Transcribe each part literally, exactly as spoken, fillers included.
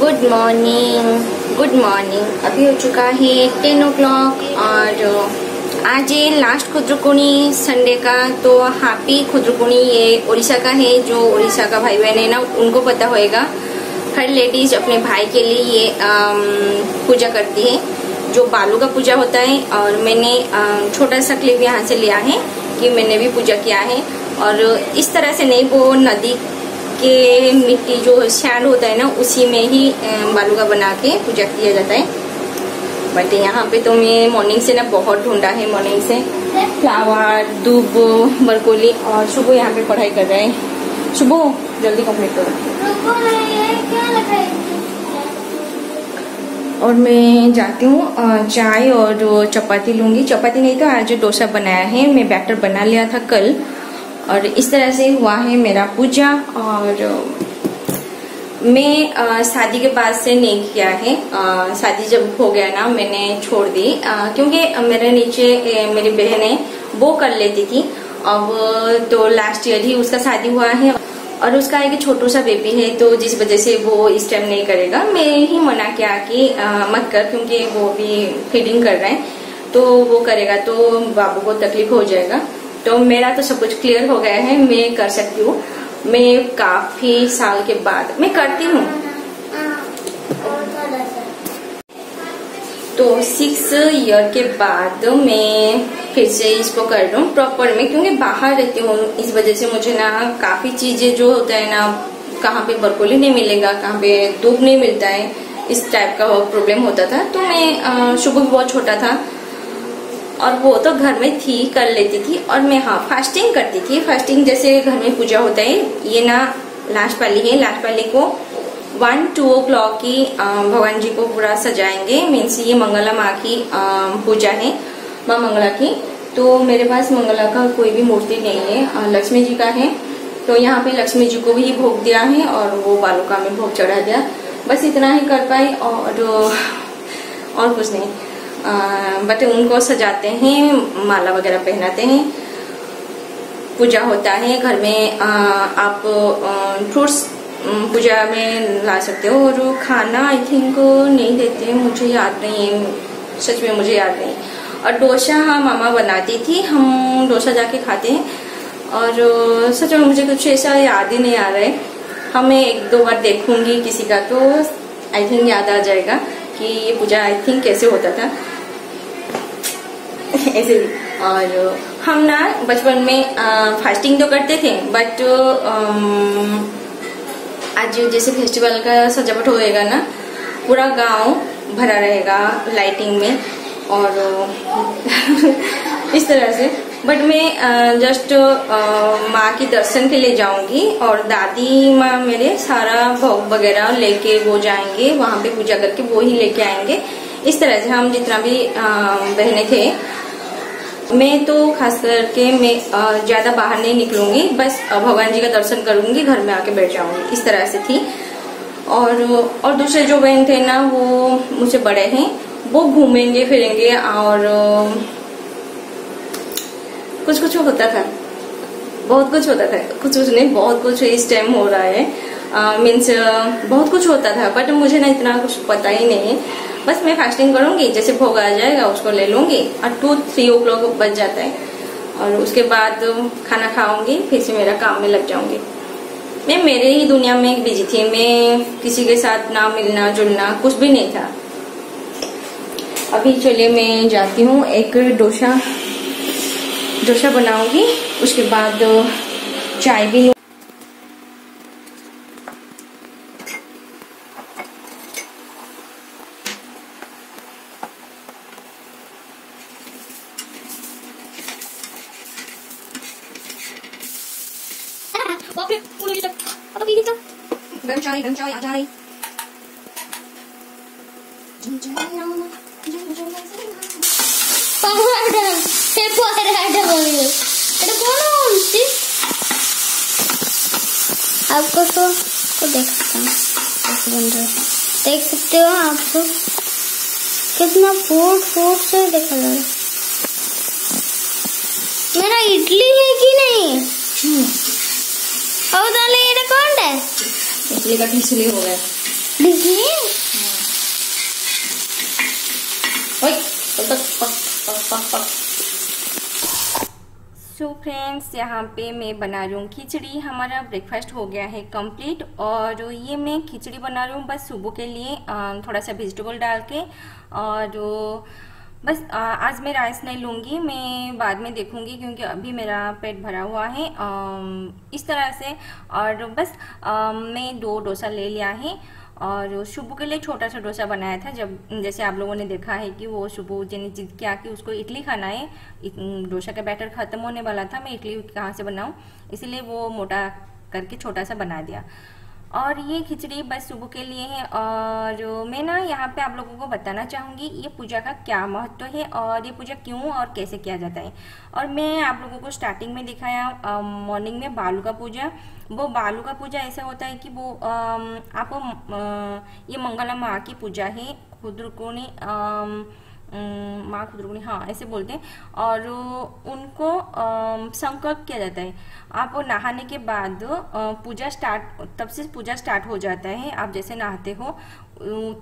Good morning good morning. अभी हो चुका है टेन ओ क्लॉक और आज लास्ट खुदुरुकुणी संडे का। तो हैप्पी खुदुरुकुणी। ये उड़ीसा का है, जो उड़ीसा का भाई बहन है ना उनको पता होएगा। हर लेडीज अपने भाई के लिए ये पूजा करती है, जो बालू का पूजा होता है। और मैंने छोटा सा क्लिप यहाँ से लिया है कि मैंने भी पूजा किया है। और इस तरह से नहीं, वो नदी के मिट्टी जो शैल होता है ना उसी में ही बालू का बना के पूजा किया जाता है। बट यहाँ पे तो मैं मॉर्निंग से ना बहुत ढूंढा है, मॉर्निंग से फ्लावर, दूब, बरकोली। और सुबह यहाँ पे पढ़ाई कर रहे हैं। सुबह जल्दी कंप्लीट करो। और मैं जाती हूँ चाय और चपाती लूँगी। चपाती नहीं तो आज डोसा बनाया है, मैं बैटर बना लिया था कल। और इस तरह से हुआ है मेरा पूजा। और मैं शादी के बाद से नहीं किया है। शादी जब हो गया ना मैंने छोड़ दी, क्योंकि मेरे नीचे मेरी बहन है वो कर लेती थी। अब तो लास्ट ईयर ही उसका शादी हुआ है और उसका एक छोटू सा बेबी है, तो जिस वजह से वो इस टाइम नहीं करेगा। मैं ही मना किया कि मत कर, क्योंकि वो भी फीडिंग कर रहे हैं, तो वो करेगा तो बाबू को तकलीफ हो जाएगा। तो मेरा तो सब कुछ क्लियर हो गया है, मैं कर सकती हूँ। मैं काफी साल के बाद मैं करती हूँ। तो सिक्स ईयर के बाद मैं फिर से इसको कर रहा हूँ प्रॉपर में, क्योंकि बाहर रहती हूँ। इस वजह से मुझे ना काफी चीजें जो होता है ना, कहाँ पे बरकोली नहीं मिलेगा, कहाँ पे दूध नहीं मिलता है, इस टाइप का प्रॉब्लम होता था। तो मैं सुबह बहुत छोटा था और वो तो घर में थी, कर लेती थी। और मैं हाँ फास्टिंग करती थी। फास्टिंग जैसे घर में पूजा होता है, ये ना लास्ट पाली है। लास्ट पाली को वन टू ओ क्लॉक की भगवान जी को पूरा सजाएंगे। मीन्स ये मंगला माँ की पूजा है, माँ मंगला की। तो मेरे पास मंगला का कोई भी मूर्ति नहीं है, लक्ष्मी जी का है। तो यहाँ पे लक्ष्मी जी को भी भोग दिया है और वो बालूका में भोग चढ़ा दिया। बस इतना ही कर पाए और, और कुछ नहीं। बट उनको सजाते हैं, माला वगैरह पहनाते हैं। पूजा होता है घर में, आ, आप फ्रूट्स पूजा में ला सकते हो। और खाना आई थिंक नहीं देते, मुझे याद नहीं, सच में मुझे याद नहीं। और डोसा हाँ मामा बनाती थी, हम डोसा जाके खाते हैं। और सच में मुझे कुछ ऐसा याद ही नहीं आ रहा है। हमें एक दो बार देखूंगी किसी का तो आई थिंक याद आ जाएगा कि ये पूजा आई थिंक कैसे होता था ऐसे भी। और हम ना बचपन में आ, फास्टिंग तो करते थे, बट आज जैसे फेस्टिवल का सजावट होएगा ना, पूरा गांव भरा रहेगा लाइटिंग में और इस तरह से। बट मैं आ, जस्ट माँ के दर्शन के लिए जाऊंगी और दादी माँ मेरे सारा भोग वगैरह लेके वो जाएंगे, वहाँ पे पूजा करके वो ही लेके आएंगे। इस तरह से हम जितना भी बहने थे, मैं तो खास करके मैं ज्यादा बाहर नहीं निकलूंगी, बस भगवान जी का दर्शन करूंगी, घर में आके बैठ जाऊंगी, इस तरह से थी। और और दूसरे जो बहन थे ना वो मुझसे बड़े हैं, वो घूमेंगे फिरेंगे और कुछ कुछ होता था, बहुत कुछ होता था, कुछ कुछ नहीं बहुत कुछ इस टाइम हो रहा है, मीन्स बहुत कुछ होता था। बट मुझे ना इतना कुछ पता ही नहीं, बस मैं फास्टिंग करूंगी, जैसे भोग आ जाएगा उसको ले लूंगी और टू थ्री ओ क्लॉक बच जाता है और उसके बाद खाना खाऊंगी, फिर से मेरा काम में लग जाऊंगी। मैं मेरे ही दुनिया में बिजी थी, मैं किसी के साथ ना मिलना जुलना कुछ भी नहीं था। अभी चलिए मैं जाती हूँ, एक डोसा डोसा बनाऊंगी, उसके बाद चाय भी। गंग चाय आ जाए। आपको तो को देख सकता हूँ, देख सकते हो आपको कितना फूट फूट से देखा जा रहा है। मेरा इडली है कि नहीं? और डाले ये कौन है? इडली का ढिसली हो गया। ढिसली? ओए, पक पक पक पक पक। सो फ्रेंड्स, यहाँ पे मैं बना रही हूँ खिचड़ी। हमारा ब्रेकफास्ट हो गया है कंप्लीट और ये मैं खिचड़ी बना रही हूँ बस सुबह के लिए, थोड़ा सा वेजिटेबल डाल के। और बस आज मैं राइस नहीं लूँगी, मैं बाद में देखूँगी क्योंकि अभी मेरा पेट भरा हुआ है इस तरह से। और बस मैं दो डोसा ले लिया है और सुबह के लिए छोटा सा डोसा बनाया था, जब जैसे आप लोगों ने देखा है कि वो सुबह जिन्हें जिद के आके उसको इडली खाना है, डोसा का बैटर ख़त्म होने वाला था, मैं इडली कहाँ से बनाऊँ, इसलिए वो मोटा करके छोटा सा बना दिया। और ये खिचड़ी बस सुबह के लिए है। और मैं ना यहाँ पे आप लोगों को बताना चाहूँगी ये पूजा का क्या महत्व है और ये पूजा क्यों और कैसे किया जाता है। और मैं आप लोगों को स्टार्टिंग में दिखाया मॉर्निंग में बालू का पूजा। वो बालू का पूजा ऐसा होता है कि वो आपको ये मंगला माँ की पूजा है, खुदुरुकुणी माँ खुदुरुकुणी हाँ ऐसे बोलते हैं। और उनको संकल्प किया जाता है, आप नहाने के बाद पूजा स्टार्ट, तब से पूजा स्टार्ट हो जाता है। आप जैसे नहाते हो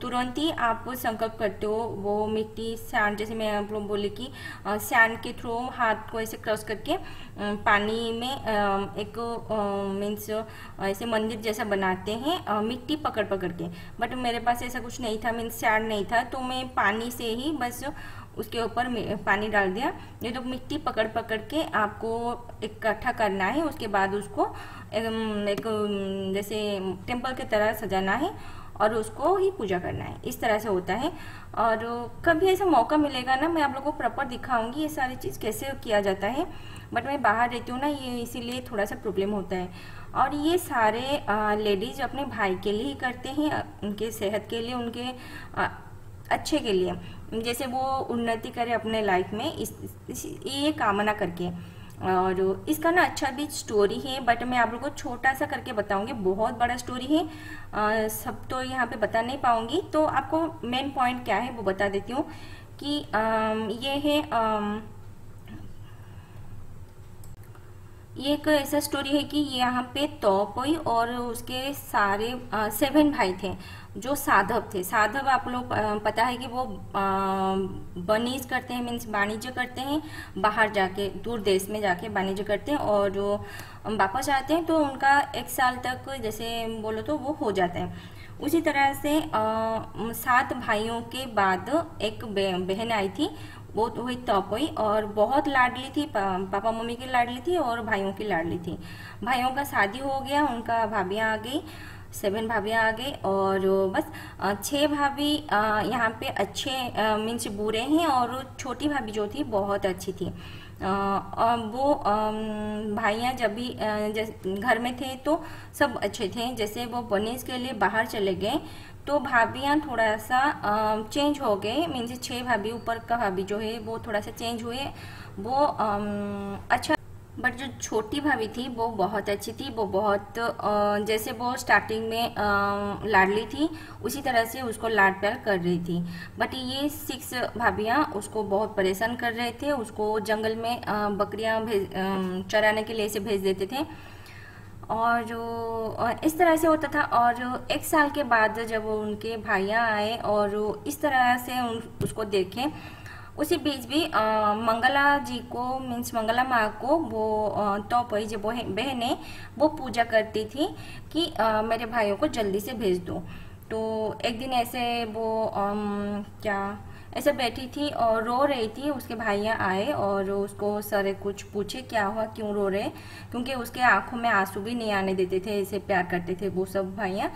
तुरंत ही आप संकल्प करते हो, वो मिट्टी सैंड, जैसे मैं आप लोग बोली कि सैंड के थ्रू हाथ को ऐसे क्रॉस करके पानी में एक मीन्स ऐसे मंदिर जैसा बनाते हैं मिट्टी पकड़ पकड़ के। बट मेरे पास ऐसा कुछ नहीं था, मीन्स सैंड नहीं था, तो मैं पानी से ही बस उसके ऊपर पानी डाल दिया। ये तो मिट्टी पकड़ पकड़ के आपको इकट्ठा करना है, उसके बाद उसको एक जैसे टेम्पल की तरह सजाना है और उसको ही पूजा करना है, इस तरह से होता है। और कभी ऐसा मौका मिलेगा ना मैं आप लोगों को प्रॉपर दिखाऊंगी ये सारी चीज़ कैसे किया जाता है, बट मैं बाहर रहती हूँ ना, ये इसीलिए थोड़ा सा प्रॉब्लम होता है। और ये सारे लेडीज अपने भाई के लिए ही करते हैं, उनके सेहत के लिए, उनके आ, अच्छे के लिए, जैसे वो उन्नति करे अपने लाइफ में, इस, इस ये कामना करके। और इसका ना अच्छा भी स्टोरी है, बट मैं आप लोगों को छोटा सा करके बताऊंगी, बहुत बड़ा स्टोरी है, आ, सब तो यहाँ पे बता नहीं पाऊंगी। तो आपको मेन पॉइंट क्या है वो बता देती हूँ कि आ, ये है आ, ये एक ऐसा स्टोरी है कि यहाँ पे तोपोई और उसके सारे सेवन भाई थे जो साधव थे। साधव आप लोग पता है कि वो वणिज करते हैं, मीन्स वाणिज्य करते हैं, बाहर जाके दूर देश में जाके वाणिज्य करते हैं और जो वापस आते हैं तो उनका एक साल तक जैसे बोलो तो वो हो जाता है। उसी तरह से आ, सात भाइयों के बाद एक बहन आई थी, वो तो हुई तोपोई और बहुत लाडली थी, पापा मम्मी की लाडली थी और भाइयों की लाडली थी। भाइयों का शादी हो गया, उनका भाभियाँ आ गई, सेवन भाभियाँ आ गई और बस छः भाभी यहाँ पे अच्छे मीन्स बुरे हैं और छोटी भाभी जो थी बहुत अच्छी थी। और वो भाइयाँ जब भी घर में थे तो सब अच्छे थे, जैसे वो वनिस के लिए बाहर चले गए तो भाभियाँ थोड़ा सा चेंज हो गए, मीन्स छः भाभी ऊपर का भाभी जो है वो थोड़ा सा चेंज हुए, वो अच्छा, बट जो छोटी भाभी थी वो बहुत अच्छी थी, वो बहुत जैसे वो स्टार्टिंग में लाडली थी उसी तरह से उसको लाड प्यार कर रही थी। बट ये सिक्स भाभियाँ उसको बहुत परेशान कर रहे थे, उसको जंगल में बकरियाँ भेज चराने के लिए से भेज देते थे और जो इस तरह से होता था। और एक साल के बाद जब उनके भाइयाँ आए और इस तरह से उन, उसको देखें, उसी बीच भी आ, मंगला जी को मीन्स मंगला माँ को वो तोपोई जो बहने वो पूजा करती थी कि आ, मेरे भाइयों को जल्दी से भेज दो। तो एक दिन ऐसे वो आ, क्या ऐसे बैठी थी और रो रही थी, उसके भाइयाँ आए और उसको सारे कुछ पूछे क्या हुआ क्यों रो रहे, क्योंकि उसके आंखों में आंसू भी नहीं आने देते थे, ऐसे प्यार करते थे वो सब भाइयाँ।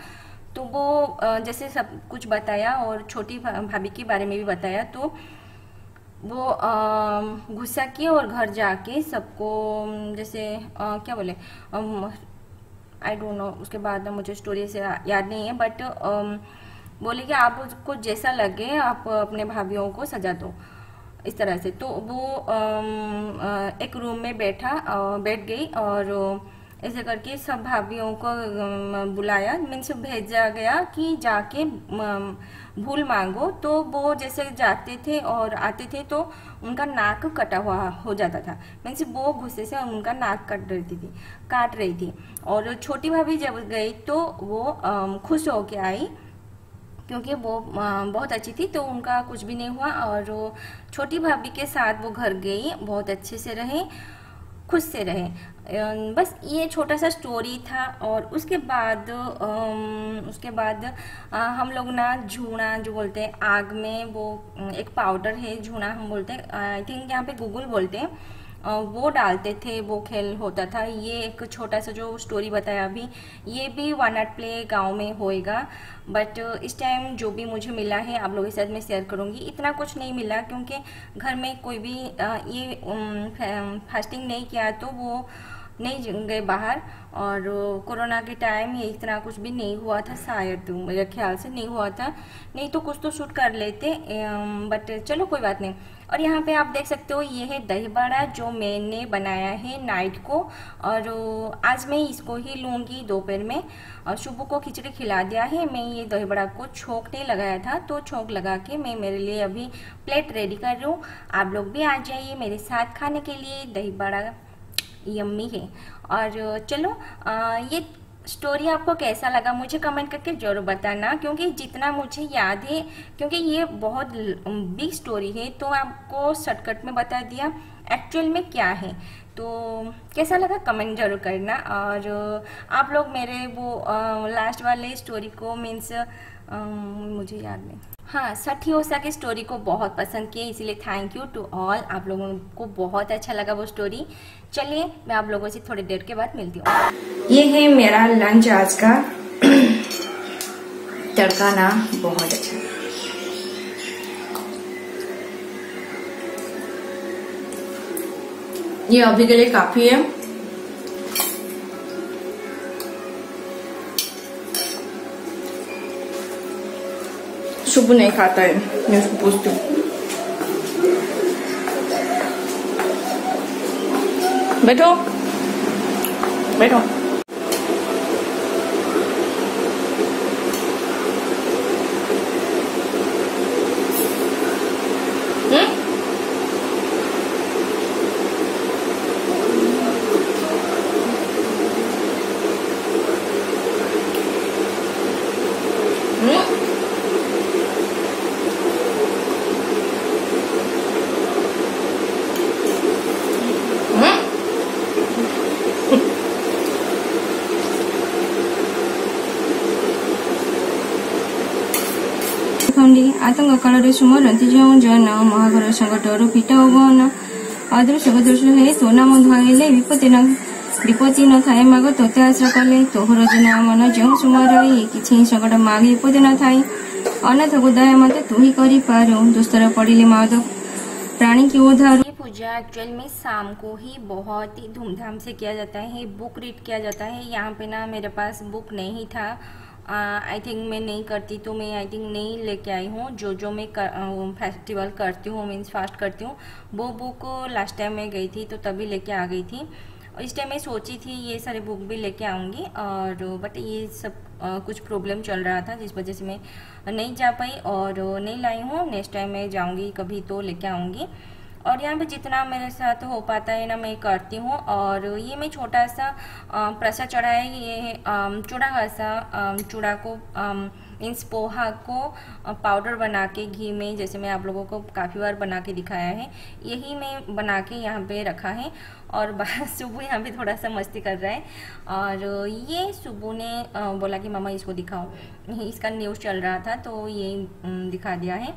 तो वो जैसे सब कुछ बताया और छोटी भाभी के बारे में भी बताया, तो वो गुस्सा किए और घर जाके सबको जैसे आ, क्या बोले आई डोंट नो, उसके बाद में मुझे स्टोरी से याद नहीं है, बट बोले कि आप उसको जैसा लगे आप अपने भाभियों को सजा दो इस तरह से। तो वो एक रूम में बैठा बैठ गई और ऐसे करके सब भाभियों को बुलाया, मीन्स भेजा गया कि जाके भूल मांगो। तो वो जैसे जाते थे और आते थे तो उनका नाक कटा हुआ हो जाता था, मीन्स वो गुस्से से उनका नाक कट रही थी काट रही थी और छोटी भाभी जब गई तो वो खुश होके आई क्योंकि वो बहुत अच्छी थी, तो उनका कुछ भी नहीं हुआ और छोटी भाभी के साथ वो घर गई, बहुत अच्छे से रहे, खुश से रहे। बस ये छोटा सा स्टोरी था। और उसके बाद उसके बाद हम लोग ना झूना जो बोलते हैं आग में, वो एक पाउडर है झूना हम बोलते हैं, आई थिंक यहाँ पे गुग्गुल बोलते हैं, वो डालते थे, वो खेल होता था। ये एक छोटा सा जो स्टोरी बताया अभी, ये भी वन आर्ट प्ले गाँव में होएगा, बट इस टाइम जो भी मुझे मिला है आप लोगों के साथ मैं शेयर करूँगी। इतना कुछ नहीं मिला क्योंकि घर में कोई भी ये फास्टिंग नहीं किया तो वो नहीं गए बाहर और कोरोना के टाइम ये इतना कुछ भी नहीं हुआ था, शायद मेरे ख्याल से नहीं हुआ था, नहीं तो कुछ तो शूट कर लेते, बट चलो कोई बात नहीं। और यहाँ पे आप देख सकते हो ये है दही बड़ा जो मैंने बनाया है नाइट को और आज मैं इसको ही लूँगी दोपहर में। और सुबह को खिचड़ी खिला दिया है, मैं ये दही बड़ा को छोंक नहीं लगाया था तो छोंक लगा के मैं मेरे लिए अभी प्लेट रेडी कर रही हूँ। आप लोग भी आ जाइए मेरे साथ खाने के लिए, दही बड़ा यम्मी है। और चलो आ, ये स्टोरी आपको कैसा लगा मुझे कमेंट करके ज़रूर बताना, क्योंकि जितना मुझे याद है क्योंकि ये बहुत बिग स्टोरी है तो आपको शॉर्टकट में बता दिया एक्चुअल में क्या है। तो कैसा लगा कमेंट जरूर करना। और आप लोग मेरे वो लास्ट वाले स्टोरी को मीन्स मुझे याद नहीं, हाँ साठी ओसा की स्टोरी को बहुत पसंद किए, इसीलिए थैंक यू टू ऑल, आप लोगों को बहुत अच्छा लगा वो स्टोरी। चलिए मैं आप लोगों से थोड़ी देर के बाद मिलती हूँ। ये है मेरा लंच आज का, तड़का ना बहुत अच्छा, ये अभी के लिए काफी है। सुबह नहीं खाता है, मैं उसको पूछती हूँ, बैठो बैठो। हम्म चंडी आतंक काल सुमरती जो जन महागर संकट पीठ अवन अदृश्य अदृश्य हे तो नाम धोले विपत्ति विपत्ति न थाए माग तोते आश्रय कले तोहर जना मन जो सुमर कि संकट माग विपत्ति न थाए अनाथ को दया मत तु ही करी पारो दुस्तर पड़े माद प्राणी की उधार। पूजा एक्चुअल में शाम को ही बहुत ही धूमधाम से किया जाता है, बुक रीड किया जाता है। यहाँ पे ना मेरे पास बुक नहीं था, आई थिंक मैं नहीं करती तो मैं आई थिंक नहीं लेके आई हूँ। जो जो मैं कर, फेस्टिवल करती हूँ मीन्स फास्ट करती हूँ वो बुक लास्ट टाइम मैं गई थी तो तभी लेके आ गई थी। इस टाइम मैं सोची थी ये सारे बुक भी लेके आऊँगी और बट ये सब आ, कुछ प्रॉब्लम चल रहा था जिस वजह से मैं नहीं जा पाई और नहीं लाई हूँ। नेक्स्ट टाइम मैं जाऊँगी कभी तो लेके आऊँगी। और यहाँ पे जितना मेरे साथ हो पाता है ना मैं करती हूँ। और ये मैं छोटा सा प्रसाद चढ़ाया, ये चुड़ा खासा, चुड़ा को मीन्स पोहा को पाउडर बना के घी में, जैसे मैं आप लोगों को काफ़ी बार बना के दिखाया है, यही मैं बना के यहाँ पे रखा है। और सुबह यहाँ पे थोड़ा सा मस्ती कर रहा है और ये सुबह ने बोला कि मामा इसको दिखाओ, इसका न्यूज़ चल रहा था तो ये दिखा दिया है।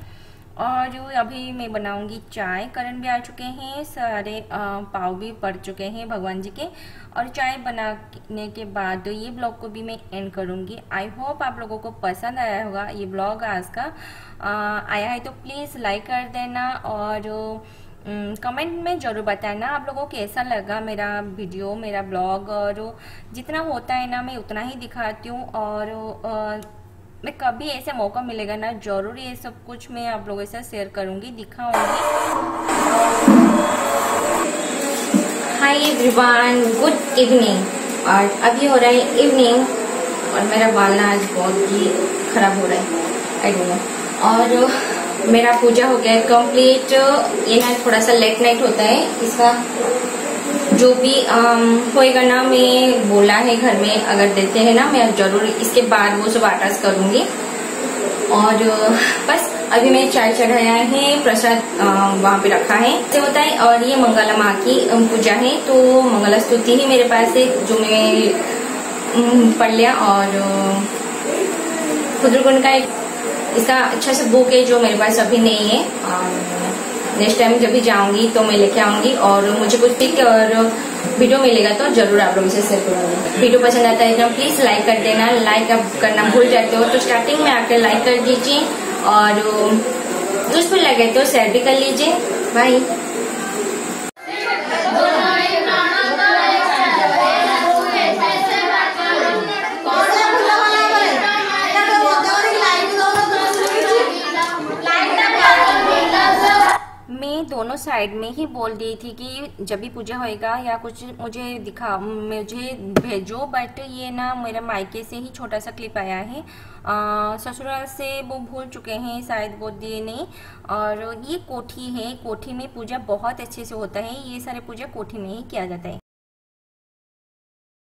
और अभी मैं बनाऊंगी चाय, करण भी आ चुके हैं, सारे पाव भी पड़ चुके हैं भगवान जी के। और चाय बनाने के बाद ये ब्लॉग को भी मैं एंड करूंगी। आई होप आप लोगों को पसंद आया होगा ये ब्लॉग आज का। आया है तो प्लीज़ लाइक कर देना और कमेंट में ज़रूर बताना आप लोगों को कैसा लगा मेरा वीडियो, मेरा ब्लॉग। और जितना होता है ना मैं उतना ही दिखाती हूँ और आ, मैं कभी ऐसे मौका मिलेगा ना जरूर ये सब कुछ मैं आप लोगों के साथ शेयर करूँगी, दिखाऊंगी। Hi everyone, good evening. और अभी हो रहा है इवनिंग और मेरा बाल ना आज बहुत ही खराब हो रहा है, आई डोंट नो। और मेरा पूजा हो गया है कंप्लीट। ये ना थोड़ा सा लेट नाइट होता है, इसका जो भी होएगा ना मैं बोला है घर में अगर देते हैं ना मैं जरूर इसके बाद वो सब आटास करूंगी। और बस अभी मैं चाय चढ़ाया है, प्रसाद वहाँ पे रखा है से होता है। और ये मंगला माँ की पूजा है तो मंगल स्तुति ही मेरे पास है जो मैं पढ़ लिया। और खुदुरुकुणी का एक इसका अच्छा सा बुक है जो मेरे पास अभी नहीं है, और नेक्स्ट टाइम जब भी जाऊंगी तो मैं लेके आऊंगी। और मुझे कुछ पिक और वीडियो मिलेगा तो जरूर आप लोगों से शेयर करूंगी। वीडियो पसंद आता है तो प्लीज लाइक कर देना, लाइक आप करना भूल जाते हो तो स्टार्टिंग में आकर लाइक कर दीजिए और यूजफुल लगे तो शेयर भी कर लीजिए। बाय। दोनों साइड में ही बोल दी थी कि जब भी पूजा होएगा या कुछ मुझे दिखा मुझे भेजो, बट ये ना मेरा मायके से ही छोटा सा क्लिप आया है, ससुराल से वो भूल चुके हैं शायद वो दिए नहीं। और ये कोठी है, कोठी में पूजा बहुत अच्छे से होता है, ये सारे पूजा कोठी में ही किया जाता है।